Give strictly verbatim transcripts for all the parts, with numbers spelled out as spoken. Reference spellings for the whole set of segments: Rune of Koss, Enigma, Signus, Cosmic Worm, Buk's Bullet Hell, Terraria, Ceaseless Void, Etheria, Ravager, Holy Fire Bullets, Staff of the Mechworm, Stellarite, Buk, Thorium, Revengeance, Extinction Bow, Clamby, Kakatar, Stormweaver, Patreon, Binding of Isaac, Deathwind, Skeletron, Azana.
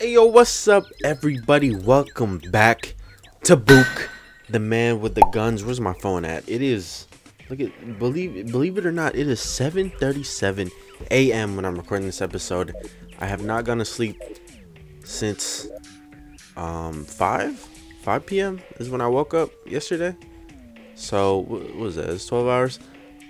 Hey yo, what's up everybody? Welcome back to Buk, the man with the guns. Where's my phone at? It is, look at, believe believe it or not, it is seven thirty-seven a m when I'm recording this episode. I have not gone to sleep since um five p m is when I woke up yesterday. So what was that? It's twelve hours.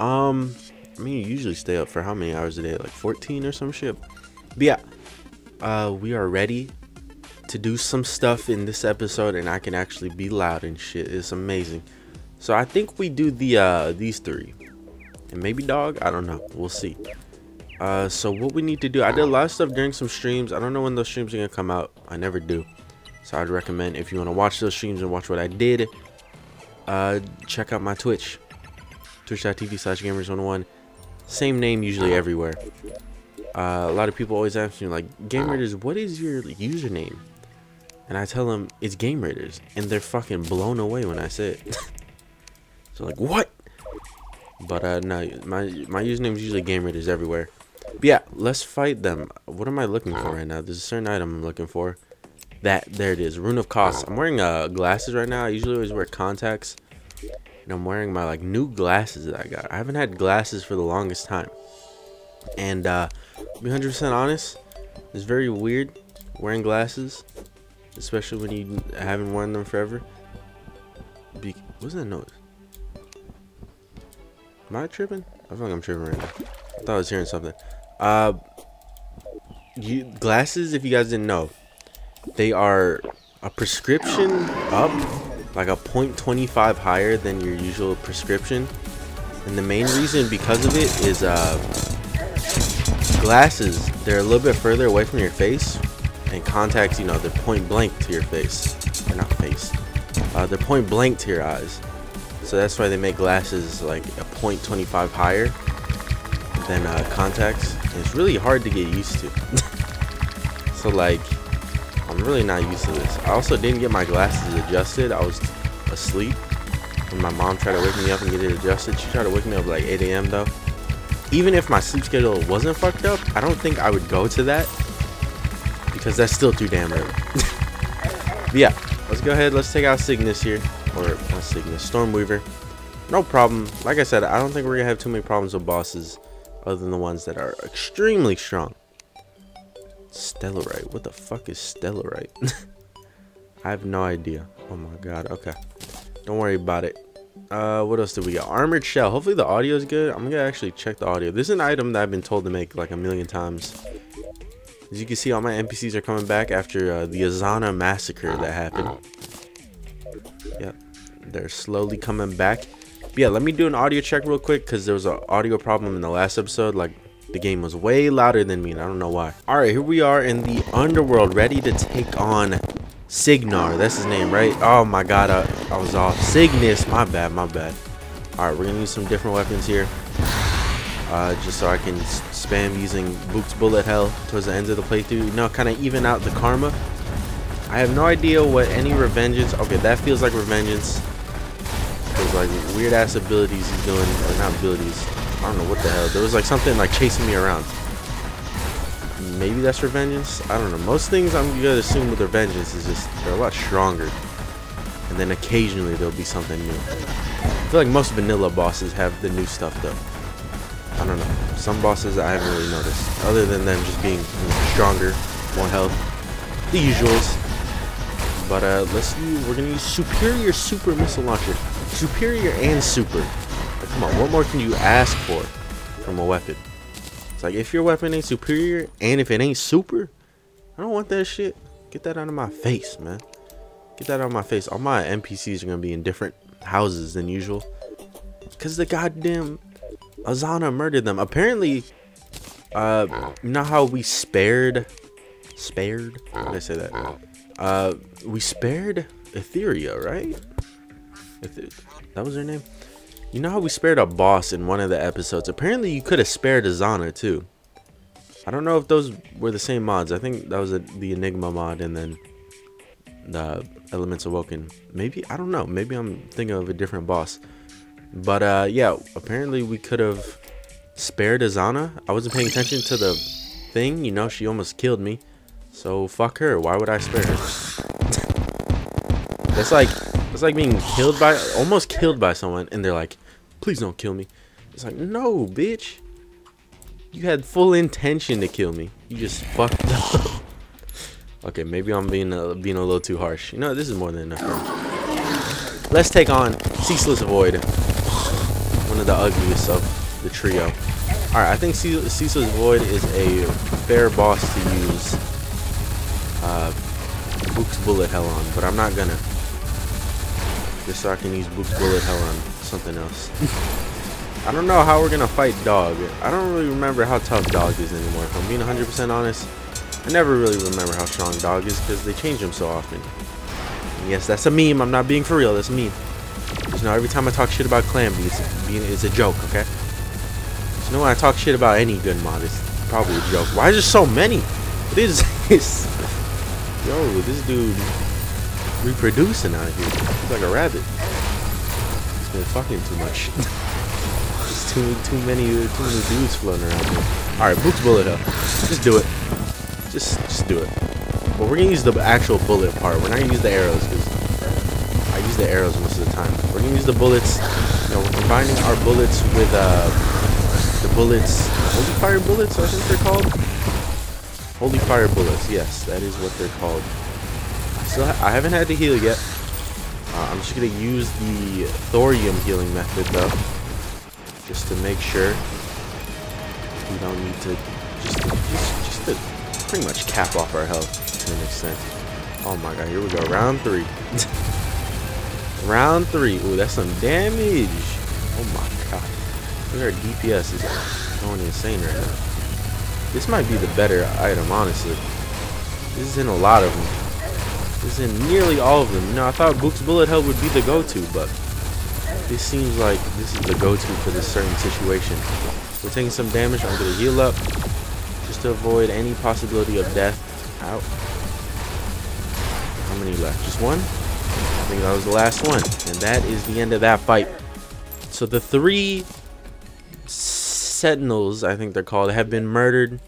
Um, I mean, you usually stay up for how many hours a day? Like fourteen or some shit. But yeah. Uh, we are ready to do some stuff in this episode, and I can actually be loud and shit. It's amazing. So I think we do the uh, these three, and maybe dog. I don't know. We'll see. Uh, so what we need to do, I did a lot of stuff during some streams. I don't know when those streams are gonna come out. I never do. So I'd recommend if you want to watch those streams and watch what I did, uh, check out my Twitch, twitch dot t v slash Gameraiders one oh one. Same name usually everywhere. Uh, a lot of people always ask me, like, Gameraiders, what is your username? And I tell them, it's Gameraiders. And they're fucking blown away when I say it. So, like, what? But, uh, no, my, my username is usually Gameraiders everywhere. But, yeah, let's fight them. What am I looking for right now? There's a certain item I'm looking for. That, there it is, Rune of Koss. I'm wearing, uh, glasses right now. I usually always wear contacts. And I'm wearing my, like, new glasses that I got. I haven't had glasses for the longest time. And, uh... be one hundred percent honest, it's very weird wearing glasses, especially when you haven't worn them forever. Be what's that noise? Am I tripping? I feel like I'm tripping right now. I thought I was hearing something. Uh, you, glasses, if you guys didn't know, they are a prescription up, like a point two five higher than your usual prescription. And the main reason because of it is... uh. Glasses, they're a little bit further away from your face, and contacts, you know, they're point blank to your face. They're not face. Uh, they're point blank to your eyes. So that's why they make glasses like a point two five higher than uh, contacts. And it's really hard to get used to. So like, I'm really not used to this. I also didn't get my glasses adjusted. I was asleep when my mom tried to wake me up and get it adjusted. She tried to wake me up like eight a m though. Even if my sleep schedule wasn't fucked up, I don't think I would go to that, because that's still too damn early. Yeah, let's go ahead. Let's take out Signus here, or not Signus, Stormweaver. No problem. Like I said, I don't think we're gonna have too many problems with bosses, other than the ones that are extremely strong. Stellarite. What the fuck is Stellarite? I have no idea. Oh my god. Okay. Don't worry about it. Uh, what else do we got? Armored shell. Hopefully the audio is good. I'm gonna actually check the audio. This is an item that I've been told to make like a million times. As you can see, all my N P Cs are coming back after uh, the Azana massacre that happened. Yep, they're slowly coming back. But yeah, let me do an audio check real quick, because there was an audio problem in the last episode. Like, the game was way louder than me, and I don't know why. All right, here we are in the underworld, ready to take on Signar, that's his name, right? Oh my god, uh, I was off. Signus, my bad, my bad. Alright, we're gonna use some different weapons here. Uh, just so I can spam using Buk's Bullet Hell towards the end of the playthrough. You know, kind of even out the karma. I have no idea what any revengeance. Okay, that feels like revengeance. There's like weird ass abilities he's doing. Or not abilities. I don't know what the hell. There was like something like chasing me around. Maybe that's revengeance. I don't know. Most things I'm gonna assume with revengeance is just they're a lot stronger, and then occasionally there'll be something new. I feel like most vanilla bosses have the new stuff though. I don't know. Some bosses I haven't really noticed, other than them just being stronger, more health, the usuals. But uh, let's use, we're gonna use superior super missile launcher, superior and super. But come on, what more can you ask for from a weapon? It's like, if your weapon ain't superior, and if it ain't super, I don't want that shit. Get that out of my face, man. Get that out of my face. All my N P Cs are going to be in different houses than usual, because the goddamn Azana murdered them. Apparently, uh, you know how we spared... Spared? How did I say that? Uh, we spared Etheria, right? That was her name? You know how we spared a boss in one of the episodes? Apparently, you could have spared Azana, too. I don't know if those were the same mods. I think that was a, the Enigma mod and then the Elements Awoken. Maybe, I don't know. Maybe I'm thinking of a different boss. But, uh, yeah, apparently we could have spared Azana. I wasn't paying attention to the thing. You know, she almost killed me. So fuck her. Why would I spare her? That's like that's like being killed by almost killed by someone, and they're like, "Please don't kill me." It's like, no, bitch. You had full intention to kill me. You just fucked up. Okay, maybe I'm being a, being a little too harsh. You know, this is more than enough. Let's take on Ceaseless Void, one of the ugliest of the trio. All right, I think Ce Ceaseless Void is a fair boss to use uh, Buk's Bullet Hell on, but I'm not gonna. Just so I can use Buk's Bullet Hell on something else. I don't know how we're gonna fight Dog. I don't really remember how tough Dog is anymore. If I'm being one hundred percent honest, I never really remember how strong Dog is because they change him so often. And yes, that's a meme. I'm not being for real. That's a meme. Because now every time I talk shit about Clamby, it's, it's a joke, okay? So now when I talk shit about any good mod, it's probably a joke. Why is there so many? What is this? Yo, this dude reproducing out here. He's like a rabbit. He's been fucking too much. Too, too many too many dudes floating around here. Alright, Buk's Bullet up. Just do it. Just just do it. But we're gonna use the actual bullet part. We're not gonna use the arrows because I use the arrows most of the time. We're gonna use the bullets. You know, we're combining our bullets with uh the bullets, Holy Fire Bullets, I think they're called. Holy Fire Bullets, yes, that is what they're called. So I haven't had to heal yet. Uh, I'm just gonna use the thorium healing method though. Just to make sure we don't need to just, to just just to pretty much cap off our health to an extent. Oh my god, here we go, round three. Round three. Ooh, that's some damage. Oh my god, look at our D P S is going insane right now. This might be the better item, honestly. This is in a lot of them. This is in nearly all of them. You know, I thought Buk's Bullet Hell would be the go-to, but this seems like this is the go-to for this certain situation. We're taking some damage. I'm going to heal up just to avoid any possibility of death. Out. How many left? Just one? I think that was the last one. And that is the end of that fight. So the three sentinels, I think they're called, have been murdered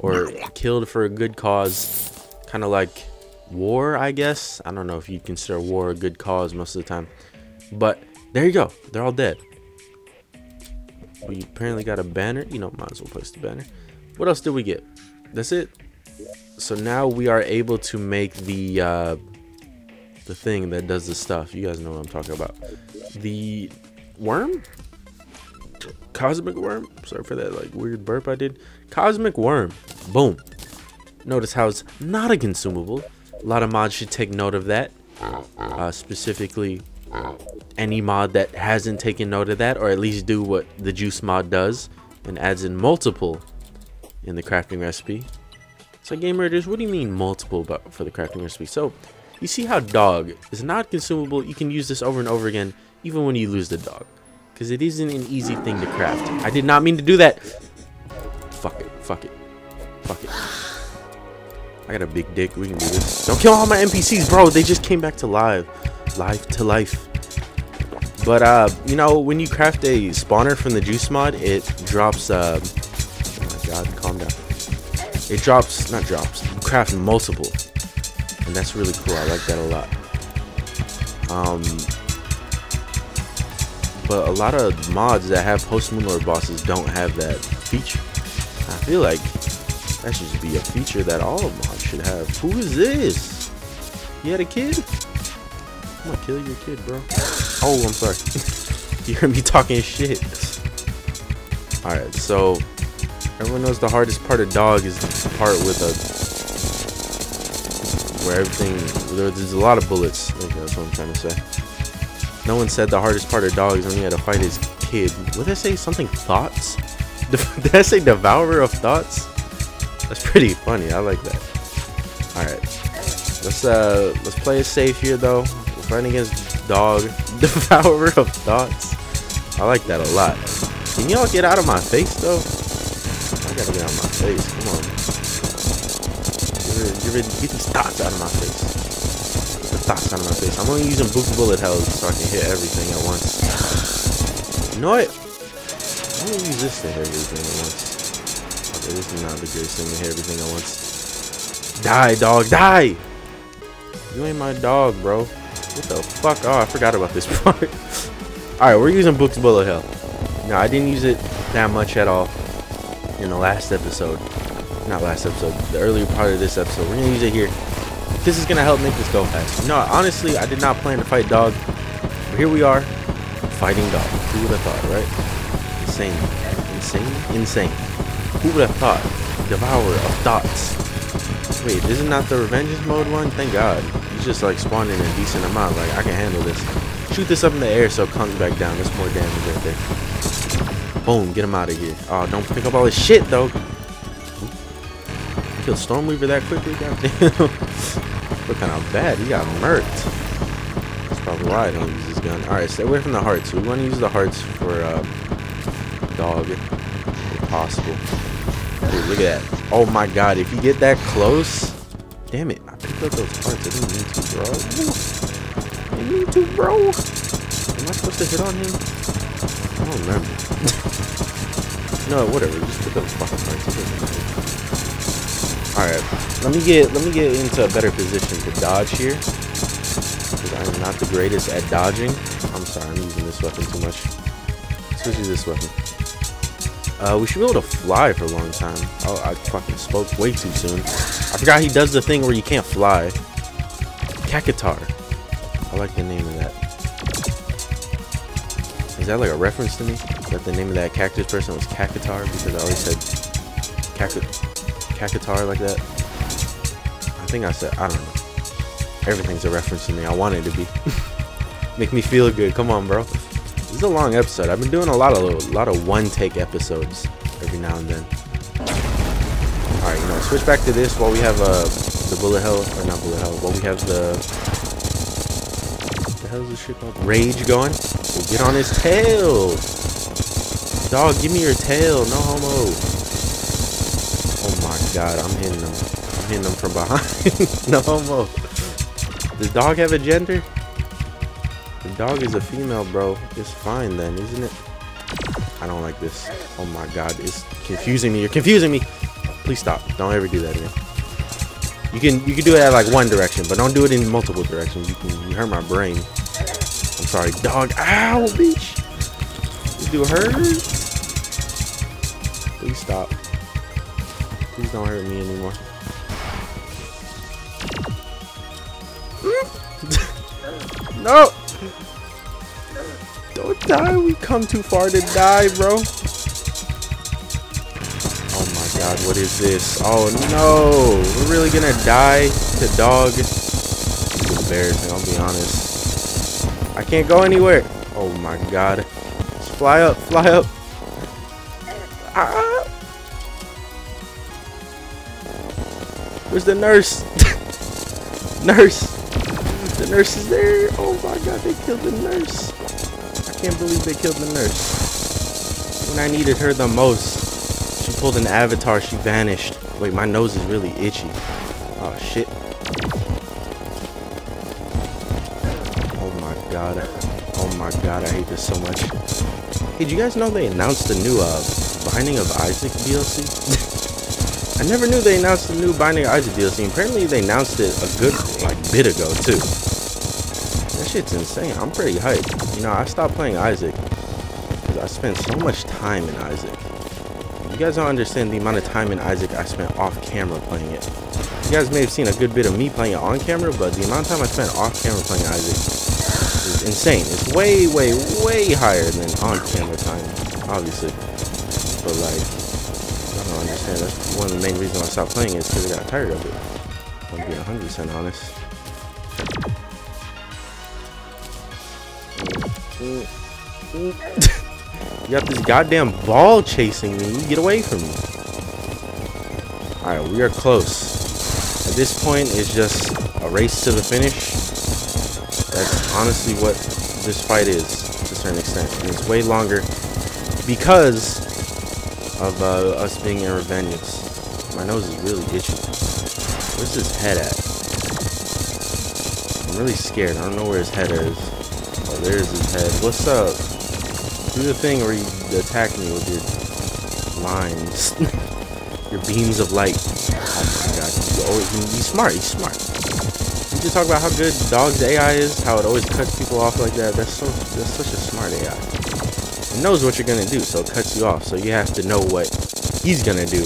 or killed for a good cause. Kind of like war, I guess. I don't know if you consider war a good cause most of the time. But there you go. They're all dead. We apparently got a banner. You know, might as well place the banner. What else did we get? That's it. So now we are able to make the uh, the thing that does the stuff. You guys know what I'm talking about. The worm? Cosmic Worm? Sorry for that like weird burp I did. Cosmic Worm. Boom. Notice how it's not a consumable. A lot of mods should take note of that. Uh, specifically... any mod that hasn't taken note of that, or at least do what the juice mod does and adds in multiple in the crafting recipe. So Gameraiders, what do you mean multiple but for the crafting recipe? So you see how Dog is not consumable. You can use this over and over again even when you lose the dog, because it isn't an easy thing to craft. I did not mean to do that. Fuck it, fuck it, fuck it. I got a big dick, we can do this. Don't kill all my N P Cs, bro. They just came back to life. Life to life. But uh you know, when you craft a spawner from the juice mod, it drops uh oh my god, calm down. It drops not drops, you craft multiple. And that's really cool. I like that a lot. Um But a lot of mods that have post moon lord bosses don't have that feature. I feel like that should be a feature that all mods should have. Who is this? You had a kid? I'm gonna kill your kid, bro. Oh, I'm sorry. You heard me talking shit. Alright, so everyone knows the hardest part of Dog is the part with a where everything where there's a lot of bullets. Okay, that's what I'm trying to say. No one said the hardest part of Dog is when he had to fight his kid. What did I say? Something thoughts? Did I say Devourer of Thoughts? That's pretty funny. I like that. Alright. Let's uh let's play it safe here though. Fighting against Dog, Devourer of Thoughts. I like that a lot. Can y'all get out of my face though? I gotta get out of my face. Come on. Get, rid, get, rid, get these thoughts out of my face. Get the thoughts out of my face. I'm only using Buk's Bullet Hells so I can hit everything at once. You know what? I'm gonna use this to hit everything at once. Okay, this is not the greatest thing to hit everything at once. Die, dog, die! You ain't my dog, bro. What the fuck? Oh, I forgot about this part. Alright, we're using Buk's Bullet Hell. Now, I didn't use it that much at all in the last episode. Not last episode, the earlier part of this episode. We're gonna use it here. This is gonna help make this go fast. No, honestly, I did not plan to fight dog. But here we are, fighting dog. Who would have thought, right? Insane. Insane? Insane. Who would have thought? Devourer of Thoughts. Wait, this is not the Revengeance mode one? Thank God. He's just like spawning a decent amount. Like, I can handle this. Shoot this up in the air so it comes back down. That's more damage right there. Boom, get him out of here. Oh, don't pick up all his shit, though. Kill Stormweaver that quickly? Goddamn. Look kind of bad. He got murked. That's probably why I don't use this gun. Alright, stay away from the hearts. We want to use the hearts for uh, dog if possible. Dude, look at that. Oh my god, if you get that close. Damn it, I picked up those parts. I didn't need to, bro. I need to, bro. Am I supposed to hit on him? I don't remember. No, whatever. Just pick up the fucking parts. Alright. Let me get let me get into a better position to dodge here. Because I am not the greatest at dodging. I'm sorry, I'm using this weapon too much. Especially this weapon. Uh, we should be able to fly for a long time. Oh, I fucking spoke way too soon. I forgot he does the thing where you can't fly. Kakatar. I like the name of that. Is that like a reference to me? That the name of that cactus person was Kakatar? Because I always said Kakatar like that. I think I said, I don't know. Everything's a reference to me. I want it to be. Make me feel good. Come on, bro. This is a long episode. I've been doing a lot of a lot of one-take episodes every now and then. All right, you know, switch back to this while we have uh, the bullet hell, or not bullet hell, while we have the what the hell is this shit called? Rage going. We'll get on his tail. Dog, give me your tail. No homo. Oh my god, I'm hitting them. I'm hitting them from behind. No homo. Does dog have a gender? The dog is a female, bro. It's fine then, isn't it? I don't like this. Oh my god, it's confusing me. You're confusing me. Please stop. Don't ever do that again. You can you can do it at like one direction, but don't do it in multiple directions. You can you hurt my brain. I'm sorry, dog. Ow, bitch. This dude hurts. Please stop. Please don't hurt me anymore. No! Don't die, we come too far to die, bro. Oh my god, what is this? Oh no, we're really gonna die to dog. This is embarrassing, I'll be honest. I can't go anywhere. Oh my god. Let's fly up, fly up. Ah. Where's the nurse? Nurse. The nurse is there. Oh my god, they killed the nurse. I can't believe they killed the nurse. When I needed her the most, she pulled an avatar, she vanished. Wait, my nose is really itchy. Oh shit. Oh my god. Oh my god, I hate this so much. Hey, did you guys know they announced the new uh, Binding of Isaac D L C? I never knew they announced the new Binding of Isaac D L C. Apparently they announced it a good like bit ago too. That shit's insane. I'm pretty hyped. You know, I stopped playing Isaac because I spent so much time in Isaac. You guys don't understand the amount of time in Isaac I spent off camera playing it. You guys may have seen a good bit of me playing it on camera, but the amount of time I spent off camera playing Isaac is insane. It's way, way, way higher than on camera time, obviously. But like, I don't understand. That's one of the main reasons I stopped playing it is because I got tired of it. I'm being one hundred percent honest. You got this goddamn ball chasing me. You get away from me. Alright, we are close. At this point, it's just a race to the finish. That's honestly what this fight is, to a certain extent. And it's way longer because of uh, us being in Revengeance. My nose is really itchy. Where's his head at? I'm really scared. I don't know where his head is. There's his head. What's up? Do the thing where you attack me with your lines. your beams of light. Oh my god, he's, always, he's smart, he's smart. We just talk about how good Dog's A I is, how it always cuts people off like that. That's, so, that's such a smart A I. It knows what you're gonna do, so it cuts you off. So you have to know what he's gonna do,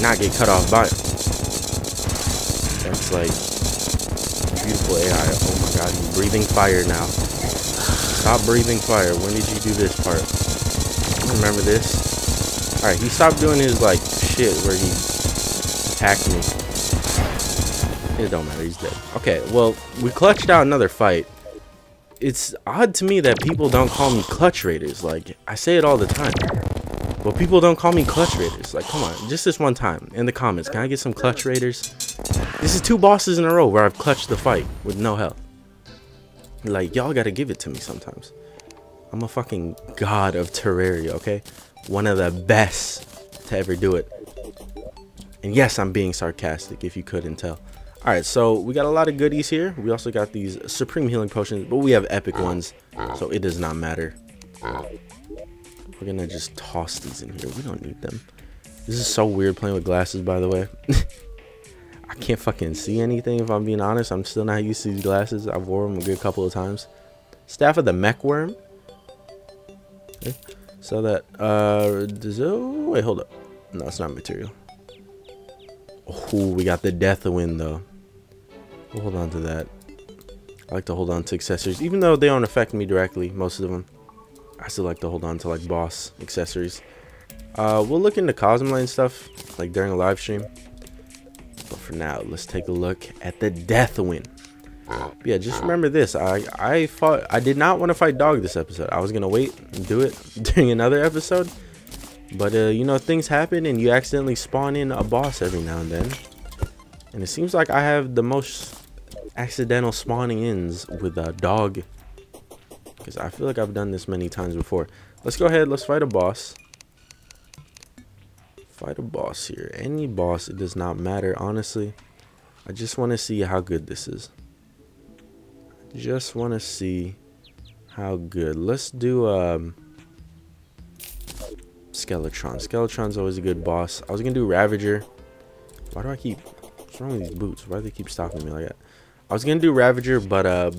not get cut off by him. That's like beautiful A I. Oh my god, he's breathing fire now. Stop breathing fire. When did you do this part? I remember this. Alright, he stopped doing his like shit where he hacked me. It don't matter, he's dead. Okay, well, we clutched out another fight. It's odd to me that people don't call me clutch raiders. Like, I say it all the time. But people don't call me clutch raiders. Like, come on, just this one time in the comments. Can I get some clutch raiders? This is two bosses in a row where I've clutched the fight with no health. Like, y'all gotta give it to me sometimes. I'm a fucking god of Terraria, okay? One of the best to ever do it. And yes, I'm being sarcastic, if you couldn't tell. Alright, so we got a lot of goodies here. We also got these supreme healing potions, but we have epic ones, so it does not matter. We're gonna just toss these in here. We don't need them. This is so weird playing with glasses, by the way. I can't fucking see anything, if I'm being honest. I'm still not used to these glasses. I've worn them a good couple of times. Staff of the Mechworm. Okay. So that, uh, does it, wait, hold up. No, it's not material. Oh, we got the Deathwind, though. We'll hold on to that. I like to hold on to accessories. Even though they don't affect me directly, most of them, I still like to hold on to, like, boss accessories. Uh, we'll look into Cosmolane stuff, like, during a live stream. But for now, let's take a look at the Deathwind. Yeah, just remember this. I I fought. I did not want to fight Dog this episode. I was gonna wait and do it during another episode. But uh, you know, things happen, and you accidentally spawn in a boss every now and then. And it seems like I have the most accidental spawning ins with a Dog, because I feel like I've done this many times before. Let's go ahead. Let's fight a boss. Fight a boss here. Any boss, it does not matter, honestly. I just want to see how good this is. I just want to see how good. Let's do um Skeletron. Skeletron's always a good boss. I was gonna do Ravager. Why do I keep, what's wrong with these boots? Why do they keep stopping me like that? I was gonna do Ravager, but uh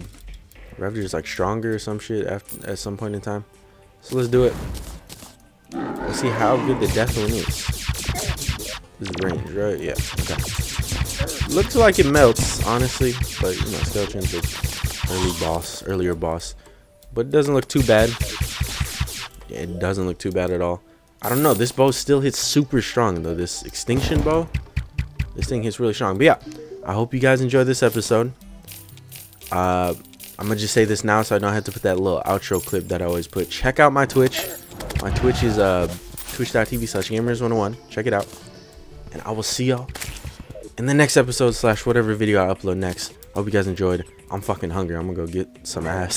Ravager's like stronger or some shit after, at some point in time. So let's do it. Let's see how good the Deathwind is. This is range, right? Yeah. Okay. Looks like it melts, honestly, but you know, Skeletron's an early boss, earlier boss, but it doesn't look too bad. Yeah, it doesn't look too bad at all. I don't know. This bow still hits super strong though. This extinction bow, this thing hits really strong. But yeah, I hope you guys enjoyed this episode. Uh, I'm gonna just say this now, so I don't have to put that little outro clip that I always put. Check out my Twitch. My Twitch is uh, twitch dot T V slash Gameraiders one oh one. Check it out. And I will see y'all in the next episode slash whatever video I upload next. I hope you guys enjoyed. I'm fucking hungry. I'm gonna go get some ass.